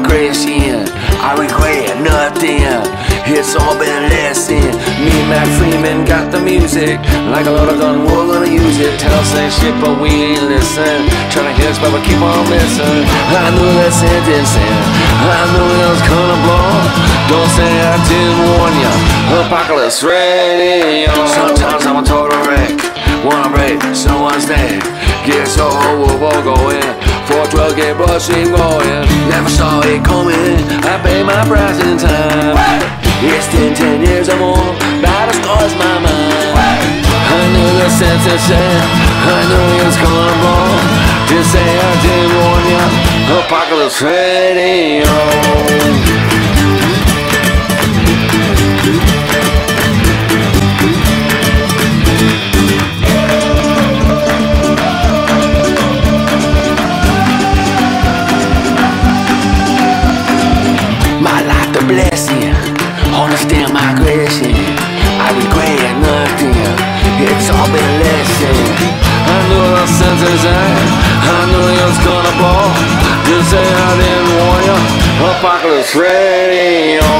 I crash in. I regret nothing. It's all been a lesson. Me and Matt Freeman got the music. Like a load of gun, we're gonna use it. Tell us that shit, but we ain't listen. Tryna hit us, but we keep on missing. I knew that sentence in. I knew it was gonna blow. Don't say I didn't warn ya. Apocalypse Radio. Sometimes I'm a total wreck. One break, someone's dead. Get so old, we'll all go in. For drug and rushing going. Never saw it coming. I pay my price in time. Hey! It's 10 years or more. Battle scars my mind. Hey! I knew the sentence. I knew it was gonna blow. Just say I didn't warn ya. Apocalypse Radio. Blessing, understand my aggression. I regret nothing. It's all been a lesson. I knew the sentence. I knew it was gonna blow. Just say I didn't warn you. Apocalypse Radio.